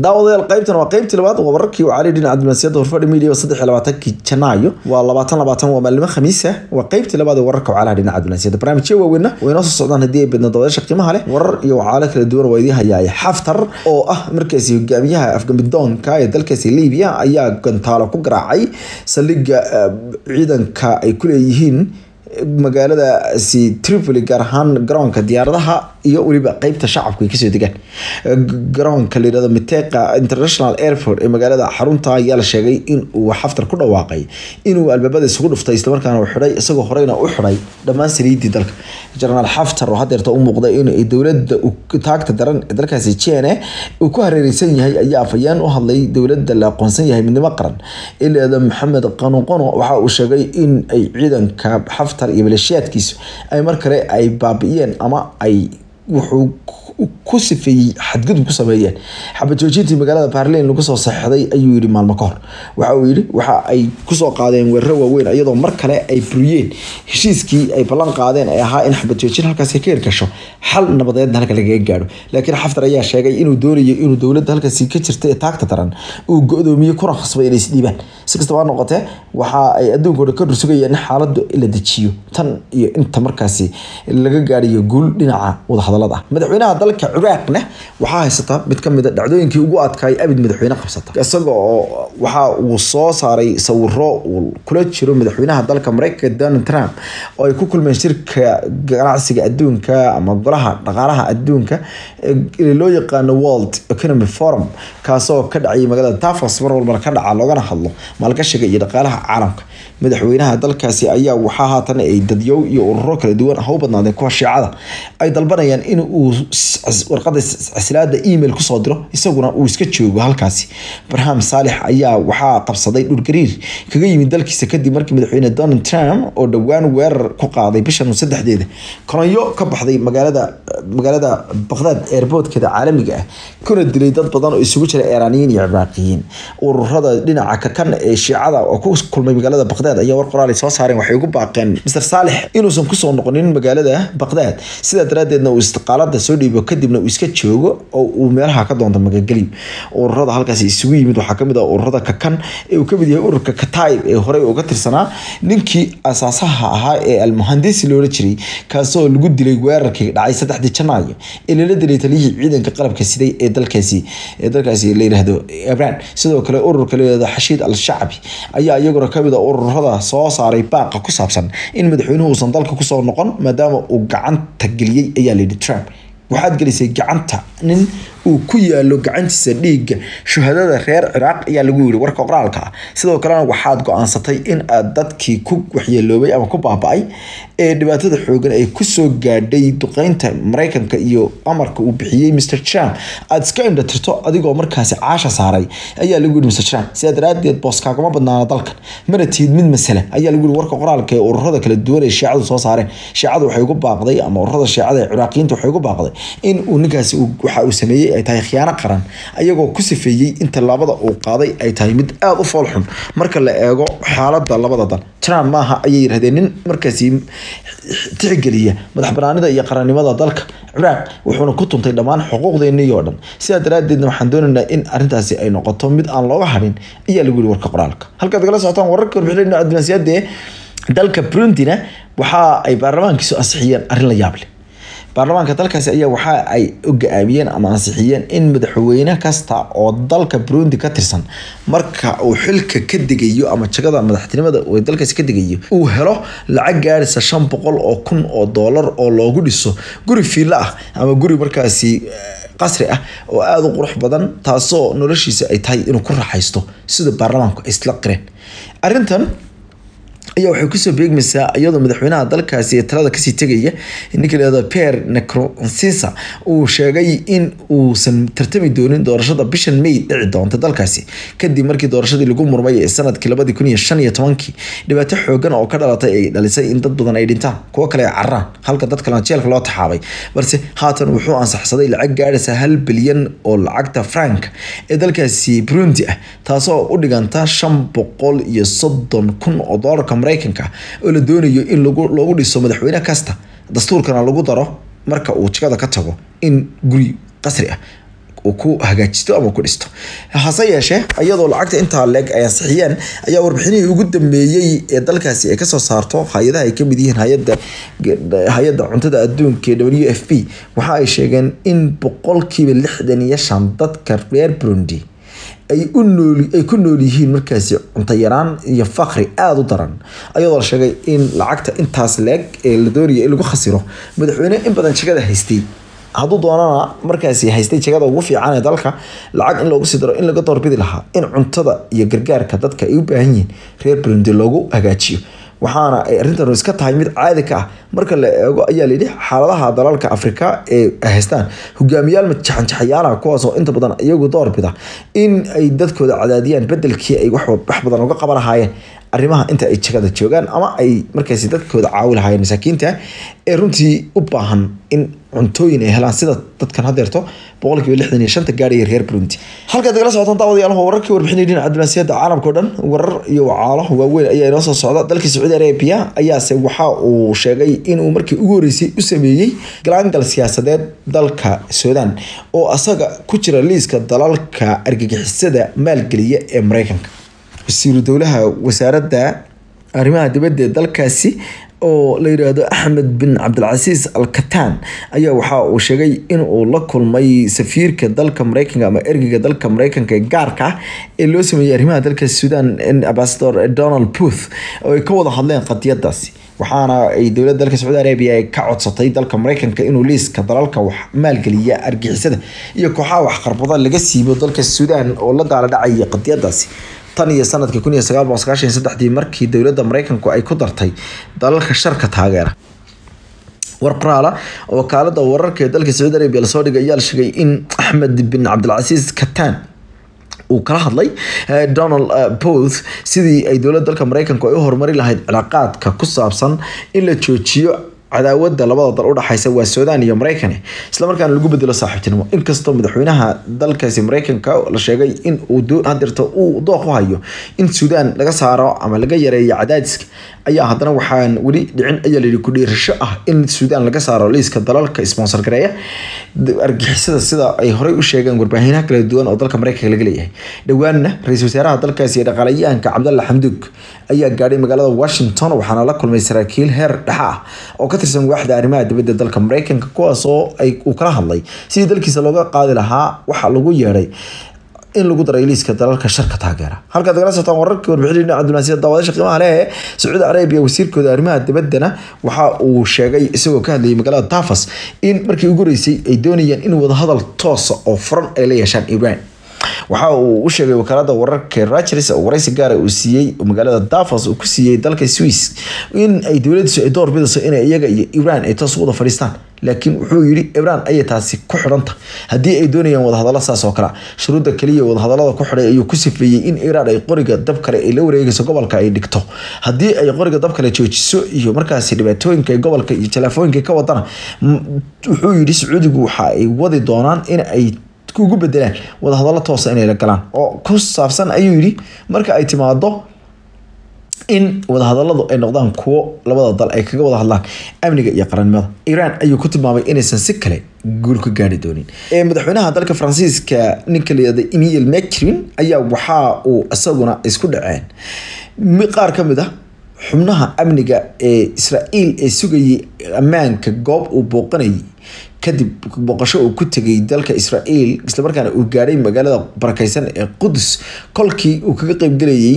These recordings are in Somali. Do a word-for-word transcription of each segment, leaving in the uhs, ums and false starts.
daawadayaal qaybtan waa qaybtii labaad oo wararkii uu cali dhinaca admansiyada warfadhi media saddex iyo labaatanka Janaayo waa labaatan iyo labaatan waa maalmo Khamiis ah waa qaybtii labaad ee wararka calaha dhinaca admansiyada barnaamijyo waaweyna way noo soo socdaan hadii ay bidna dawladda shaqtimaha leh warar iyo calaha kala duwan way idin hayay Haftar oo ah markaasii hogaamiyaha Afghanistan ee dalkaasi Liibiya ayaa gantaalo ku garaacay saldhigga ciidanka ay ku leeyihiin magaalada si Tripoli gaar ahaan garoonka diyaaradaha iyo waliba qaybta shacabku ay ka soo degan garoonka leerada Miteqa International Airport ee magaalada xarunta ayaa la sheegay in uu Haftar ku dhawaaqay inuu albaabada isugu dhuftay isla markaana uu xiray isagoo horeyna u xiray dhamaan sariidii dalka General Haftar oo hadda uu muuqday in ay dawladda uu taagta daran dalkaasi China uu ku hareeraysan yahay ayaa afayaan u hadlay dawladda la aqoonsan yahay midnimo qaran ilaa Maxamed Qanuqono waxa uu sheegay in ay ciidanka Haftar iyo maleeshiyaadkiisu ay mar kale ay baabiyeen ama ay wuxuu ku sifay xadgudub ku sameeyeen xabjoojintii magaalada Berlin lagu soo saxday ayuu yiri maalmo ka hor waxa uu yiri waxa ay ku soo qaadeen weerar waaweyn iyadoo mar kale ay buriyeen heshiiskii ay balan qaadeen ay ahaa in xabjoojin halkaas ka hirgasho hal nabadeed halka laga gaaro laakiin Haftar ayaa sheegay inuu doonayo inuu dawladda halkaas ka jirtay taagta daran uu go'doomiye ku raxsbay inay isdhiibaan sidoo noqotay waxa ay adduunkooda ka dhursugayeen xaaladdu ila dajiyo tan iyo inta markaas laga gaariyo guul dhinaca wada hadalada madaxweynaha dalka Ciraaqna waxa haysata mid ka mid ah dhacdooyinkii ugu adkaay abid madaxweyne qabsata isagoo waxa uu soo saaray sawirro uu kula jiro madaxweynaha dalka Mareykanka Donald Trump oo ay ku kulmeen shirka ganacsiga adduunka ama golaha dhaqaalaha adduunka ee loo yaqaan World Economic Forum kaasoo ka dhacay magaalada Davos mar walba ka dhaca loogana hadlo maalgashiga iyo dhaqaalaha caalamka madaxweynaha dalkaasi ayaa waxa haatan ay dadyow iyo ururo kala duwan hawbadnaadeen kuwa shiicada ay dalbanayaan in uu warqadda silsilada email ku soo diro isaguna uu iska joogo halkaasi Ibrahim Salih ayaa waxa qabsaday dhul gariir kaga yimid dalkiisa kadib markii madaxweyne Donald Trump oo dhawaan weerar ku qaaday bishan saddexdeeda koroyo ka baxday magaalada magaalada Baghdad airport-keeda caalamiga ah kuna dilay dad badan oo isugu jira Iiraaniyiin iyo Iraaqiyiin ururada dhinaca kan ee shiicada oo ku kulmay magaalada Baghdad ayaa war qoraal soo saareen waxay ugu baaqeen mister Salih inuu san ku soo noqonin magaalada Baghdad sida daraadeedna uu istiqaalada soo dhiibo kadibna uu iska joogo oo uu meelaha ka doonto magagaliib ururada halkaas isugu yimid waxa kamid ah ururada kakan ee uu kamid yahay ururka Kataib ee hore uga tirsanaa ninkii asaasaha ahaa ee al-muhandis loo jiray kaasoo lagu dilay weerarkii dhacay saddexda Janaayo ee la dilay taliyihii ciidanka qalabka siday ee dalkaasi ee dalkaasi la yiraahdo Iran sidoo kale ururka leeyahay Xashiid al-Shacbi ayaa iyagoo kamid ah ururada soo saaray baaqa ku saabsan in madaxweynuhu uu san dalka ku soo noqon maadaama uu gacanta galiyay ayaa leeyahay Trump waxaad galisay gacanta nin uu ku yaalo gacantiisa dhiiga shuhadada reer Ciraaq ayaa lagu yiri warka qoraalka sidoo kale waxaad go'aansatay in aad dadkii ku waxyeeloobay ama ku baaba'ay ee dhibaatada xoogan ay ku soo gaadhay duqeynta Mareykanka iyo amarka uu bixiyay mister Trump aad iska indhatirto adigoo markaas caasha saaray ayaa lagu yiri mister Trump si adraadeed booska kuma badnaana dalkan mana tiid mid mas'ala ayaa lagu yiri warka qoraalka ee ururada kala duwan ee shiicadu soo saareen shiicadu waxay ugu baaqday ama ururada shiicada ee Ciraaqiyintu waxay ugu baaqday in uu ninkaas uu waxa uu sameeyay ay tahay khiyaano qaran ayagoo ku sifeeyay in talaabada uu qaaday ay tahay mid aad u fool xun marka la eego xaaladda labada dal Trump ma aha ayay yiraahdeen in markaasi tixgeliya madax banaanida iyo qaranimada dalka Ciraaq wuxuu ku tuntay dhamaan xuquuqdeena iyo dhan sida daraadeedna waxaan doonaynaa in arintaasi ay noqoto mid aan looga harin ayaa lagu yiri warka qoraalka halkaad kala socotaan wararka warbixinada admansiyada dalka Burundina waxa ay baarlamaankiisu ansixiyeen arin la yaab leh baarlamaanka dalkaasi ayaa waxa ay u gaabiyeen ama ansixiyeen in madaxweyne kasta oo dalka Burundi ka tirsan marka uu xilka ka digayo ama jagada madaxtinimada oo dalkaasi ka digayo uu helo lacag gaaraysa shan boqol oo kun oo dollar oo loogu dhiso guri fiila ah ama guri markaasi qasri ah oo aad u qurux badan taasoo noloshiisa ay tahay inuu ku raaxaysto sida baarlamaanku isla qireen arintan ayaa waxay ku soo beegmaysaa iyadoo madaxweynaha dalkaasi ee talada ka sii tagaya ninka leeyahay Pierre Nkurunziza uu sheegay in uu san tartami doonin doorashada bishan May dhici doonta dalkaasi kadib markii doorashadii lagu murmay sanadkii laba kun iyo shan iyo toban dhibaato xoogan oo ka dhalatay ay dhalisay in dad badan ay dhintaan kuwa kale ay carraan halka dad kale jeelka loo taxaabay balse haatan wuxuu ansaxsaday lacag gaaraysa hal bilyan oo lacagta franc ee dalkaasi Burundi ah taasoo u dhiganta shan boqol iyo soddon kun oo dollar Mareykanka oo la doonayo in lagu loogu dhiso madaxweyne kasta dastuurkana lagu daro marka uu jikada ka tago in guri qasri ah وكو هجاجستو أما كورستو حصايا شيء أيضا العقد أنت عليك أي صحيان أي وربحني يقدم بيجي دلكاسي كسر صارتو هيدا هيكم بديهن هيدا هيدا عنده أدون كدوليو إف بي وحايش يعني إن بقول كي باللحدني يشان ضد كرير بروندي أي كنول أي كنول يهين مركزي عن طيران يفخري آدو طران أيضا شيء إن العقد أنت عليك الدوري اللي بخسره مدحونه إن بدنا شيء كده هستي هذا دوانا مركزي هيستي شقده وفي عنا ذلك العقد لو بصدر إن لقطر بيد لها إن عنتضى يجرجار كذات كأيوب هني غير برندلوجو أجاتشيو وحنا رنتر نسكت هاي مد عادي كه مركز أي اللي حالها ضلال كأفريقيا هستان هو جميل متشحن شحيانا كواسو أنت بدنا يجو دار بده إن يدك عدديا بدل كي أي وحب بدنا نقول قبل هاي أرمها أنت أي شقده تشوجان أما أي مركز يدك عاول هاي مساكين تا رنتي أباهم إن عنتوين هلا سيدا تتكن هذيرته بقولك باللحدني شنت الجارير هير بلونتي هل قد جلس وطن طاودي أنا هو ورك وربحني دين عدنا سيدا عالم كردن ور يوعاله وأول أي ناس الصعداء ذلك السعودية العربية أي سوحة وشجعي إنه مركي أوريسي أسميه قلنا السياسات ذلك السودان أو أصلا كتير ليس كدلال كأرجع السدا مالكية أمريكان السير دولها وسارتها أرمها تبدأ ذلك السي oo la yiraahdo Axmed bin Abdul Aziz Al-Kataan ayaa waxa uu sheegay in uu la kulmay safiirka dalka Mareykanka ama ergeyga dalka Mareykanka gaarka ee loo sameeyay arrimaha dalka Sudan Ambassador Donald Booth oo ay ka wada hadleen qadiyadaasi waxaana ay dawladda dalka Saudi Arabia ay ka codsatay dalka Mareykanka inuu liiska dalalka wax maalgeliya argixisada iyo kooxaha wax qarbada laga siibo dalka Sudan oo la daalada ay qadiyadaasi taniya sanadka ألف وتسعمية وسبعة وتسعين markii dawladda Mareykanku ay ku dartay dalalka sharka taageera warqaala wakaalada wararka dalka Saudi Arabia la soo dhigay ayaa sheegay in Axmed bin Abdul Aziz Kataan uu kala hadlay Donald Booth sidii ay dawladda dalka Mareykanku ay u hormari lahayd cilaaqaadka ku saabsan in la joojiyo cadaawada labada dal u dhaxaysa waa Suudaan iyo Mareykan isla markaana lagu bedelo saaxiibtinimo inkastoo madaxweynaha dalkaasi Mareykanka la sheegay in uu doon hadirta uu dooq u hayo in Suudaan laga saaro ama laga yareeyo cadaadiska ayaa haddana waxaan wali dhicin ayaa la ku dhiirasho ah in Suudaan laga saaro liiska dalalka sponsor gareeya argixisada sida ay horey u sheegeen warbaahinada kala duwan oo dalka Mareykanka laga leeyahay dhawaanna ra'iisul wasaaraha dalkaasi dhaqaalayaanka Cabdullaahi Xamduug ayaa gaaray magaalada Washington waxaana la kulmay saraakiil heer dhaxa oo سن واحد أرماد تبدأ ذلك أمريكا كقاصو أي وكره الله سيد ذلك سلوكه قادلها وحلقوا يري إن لو قدر يليس كذا ذلك الشركة تاجرة هل كذا جلسة تمرك وربحين عندنا سيد دوادش قيمة عليه سعود عربي وسير كذا أرماد تبدنا وح وشجعي سووا كان اللي مقالة تافس إن مركي يقولي سي يدوني إن وده هذا التوص أو فرن إليه شان إبراهيم وحاو وشغي وكالادة ورق راتشريس او رئيس قاري وسيي ومقالادة دافاس وكسيي دالك سويس وإن اي دولد سو ادور بيدسو إن ايجا اي إيران اي تصوغة فريستان لكن وحو يري إيران اي تاسي كوحرانتا هدي اي دونيا وضحدالة ساسو وكلا شرودة كلية وضحدالة كوحرانتا اي يكسفي إن إيران اي قوريقا دبكرا اي لوريقا سو قبالكا اي دكتو هدي اي قوريقا دبكرا اي جوجسو ايو مركاسي دباتوينكا اي قبالكا اي تلافوينكا اي كواتانا وحو يري سعودقو وحا اي وضي دونان إن اي kugu bedelaan wada hadal toos ah inay la galaan oo ku saabsan ayuu yiri marka ay timaado in wada hadaladu ay noqdaan kuwo labada dal ay kaga wada hadlaan amniga iyo qaranimada Iran ayuu ku tilmaamay inaysan si kale guul ka gaari doonin ee madaxweynaha dalka Faransiiska ninka la yiraahdo Emmanuel Macron ayaa waxa uu asaguna isku dhaceen miqaar kamid ah xubnaha amniga ee Israa'iil ee sugayay amaanka goob uu booqanayay kadib boqosho uu ku tagay dalka Israa'iil isla markaana uu gaaray magaalada barakaysan ee Quds kolkii uu kaga qayb galayay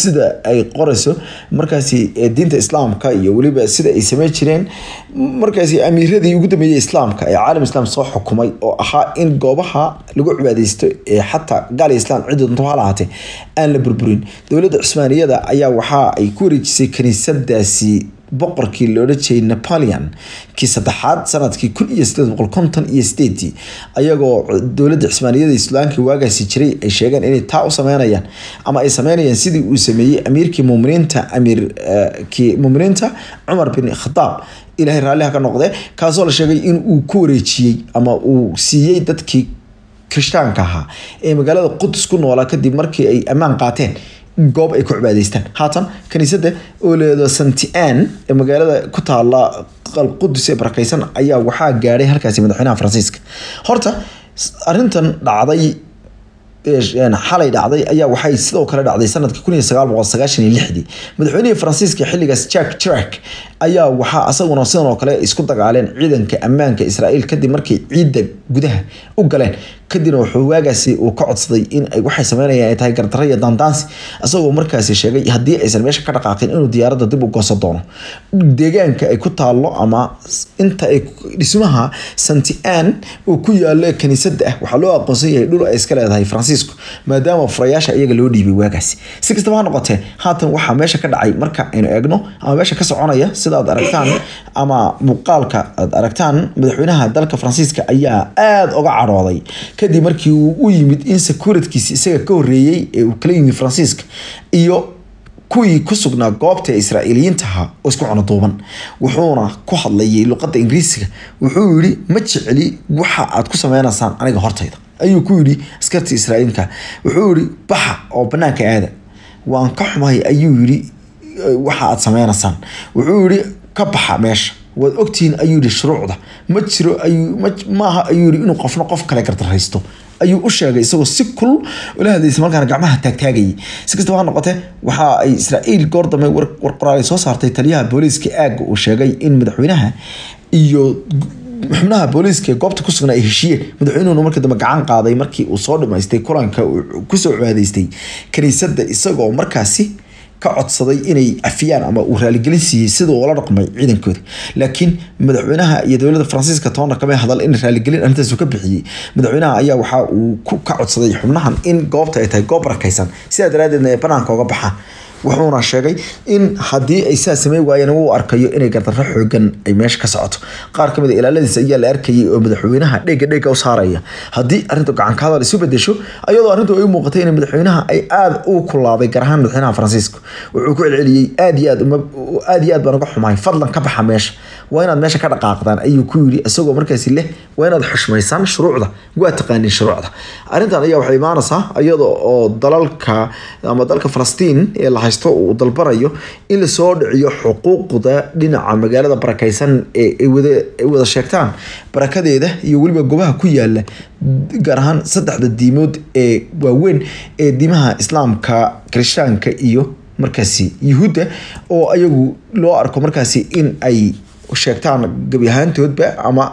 sida ay qorayso markaasi diinta islaamka iyo waliba sida ay sameeyay jireen markaasi amiiradii ugu dambeeyay islaamka ee caalam islaam soo xukumay oo ahaa in goobaha lagu cibaadeysto ee xataa gaal islaam cid doonto ha lahaatee aan la burburin dawladda Cismaaniyada ayaa waxa ay ku wareejisay kaniisadaasi boqorkii loo dhajay Napoleon ki saddexaad sanadkii ألف وثمانمائة وثمانية وخمسين ayagoo dawladda Cusmaaniyada Islaamka waagaasi jiray ay sheegan inay taa u sameeyaan ama ay sameeyaan sidii uu sameeyay amiirkii muuminiinta amiirkii muuminiinta Umar bin Khattab ilaahay raaliha ka noqday kaasoo la sheegay in uu ku wareejiyay ama uu siiyay dadkii Kristaanka ahaa ee magaalada Quds ku noolaa kadib markii ay amaan qaateen goob ay ku cibaadaystaan haatan kaniisadda oo leedo Saint-Anne ee magaalada ku taala Qudus ee barqaysan ayaa waxa gaaray halkaasii madaxweynaha Faransiiska horta arintan dhacday ee xalay dhacday ayaa waxay sidoo kale dhacday sanadkii ألف وتسعمائة وستة وتسعين madaxweynaha Faransiiska xilligaas Jacques Chirac ayaa waxa asaguna sidoo kale isku dagaaleen ciidanka ammaanka Israa'iil kadib markii ciidan gudaha u galeen kadibna wuxuu waagaasi uu ka codsaday in ay waxay sameeyeen ay tahay gardarro iyo dandaansi asagoo markaas sheegay hadii aysan meesha ka dhaqaaqin inuu diyaaradda dib u goosan doono deegaanka ay ku taalo ama inta ay dhismaha Saint-Anne uu ku yaalo kaniisadda ah waxa loo aqoonsan yahay dhul ay iska leedahay Faransiisku maadaama furayaasha iyaga loo dhiibay waagaasi si kasta ha noqotee haatan waxa meesha ka dhacay marka aynu eegno ama meesha ka soconaya sida aad aragtaan ama muuqaalka aad aragtaan madaxweynaha dalka Faransiiska ayaa aad uga carooday kadib markii uu yimid in securitykiisa isaga ka horeeyay ee uu kala yimid Faransiiska iyo kuwii ku sugnaa goobta Israa'iiliyiinta ah oo isku cuna duuban wuxuuna ku hadlayay luqadda Ingiriisiga wuxuu yiri ma jeceli waxa aad ku sameeynaysaan aniga hortayda ayuu ku yiri askartii Israa'iilka wuxuu yiri baxa oo banaanka aada waan ka xumahay ayuu yiri waxa aad sameeynaysaan wuxuu yiri ka baxa meesha وأكتين أيوري شروعه ما تشرو أيو ما معها أيوري إنه قفنا قف كلا كرت رئيسته أيو أشياء جاي سو سكول ولا هذا يسمعك أنا جمعها تك تاجي سكست وانا قطع وح إسرائيل قرض ما ور ورقرار صوص عرض إيطاليا بوليس كأج وأشياء جاي إن مدحونها إيو محمنها بوليس كقبض كسرنا إيشية مدحونه نمر كده مجعان قاضي مركي وصار ما يستي كوران كوكسر هذا يستي كان يصدق يساق ومركاسي كعصدي إني عفيان أما ورالجلسي سدوا ولا رقم عيدا كذي لكن مدعونها يدولة فرنسيس كتونا كمان هذا إن رالجلين أنت زوجبي مدعونها أيها وحاء وكعصدي حمناهم إن قابت أيتها قابر كيسان سيد رادن يبنان كعبها وحنا الشيء إن هذه أساس ما وينو أركيو إني قدر حقن إيماش كساعته قارك مد إلى الذي سجل أركي مدحونها ديك ديك وصارية هذه أنتوا عن كذا لسوبر دشوا أيضا أنتوا أي مقتين مدحونها أي آد أو كلها ذكرهم مدحونها فرانسيسكو وعقول علي آديات ما آديات بنقحهم هاي فضلا كبح ماش وين الماش كذا قاعدان أي كوري السوق مركزي له وين الحشمة يسمى شروع ده جوا تقني شروع ده أنت أيها وحيمان صح أيضا ضلالك أما ضلالك فلسطين اللي و dalbarayo in la soo dhiciyo xuquuqda dhinaca magaalada barakaysan ee ay wada wada sheegtaan barakadeeda iyo waliba goobaha ku yaala gaar ahaan saddexda diimood ee waaweyn ee diimaha islaamka kristaanka iyo markaasi yahuudda oo ayagu loo arko markaasi in ay sheegtaan gabi ahaantoodba ama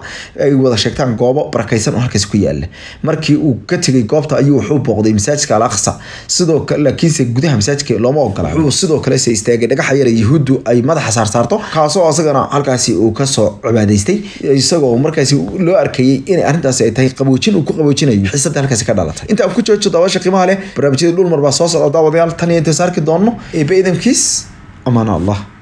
ay wada sheegtaan goobo barakaysan oo halkaas ku yaala markii uu ka tagay goobta ayuu wuxuu booqday masaajidka Al-Aqsa sidoo kale laakiin gudaha masaajidka looma ogola wuxuu sidoo kale say istaagay dhagax yar yahuudu ay madaxa saar saarto kaasoo asagana halkaas uu ka soo cibaadaystay isagoo markaas loo arkayay in arintaas ay tahay qaboojin uu ku qaboojinayo xiisadda halkaas ka dhalatay inta ku joojiyo daawasha qiimaha leh barnaamijyada dhul marba soo socda daawadayaal tan iyo inta saarki doono ee beedankiis amaan Allah.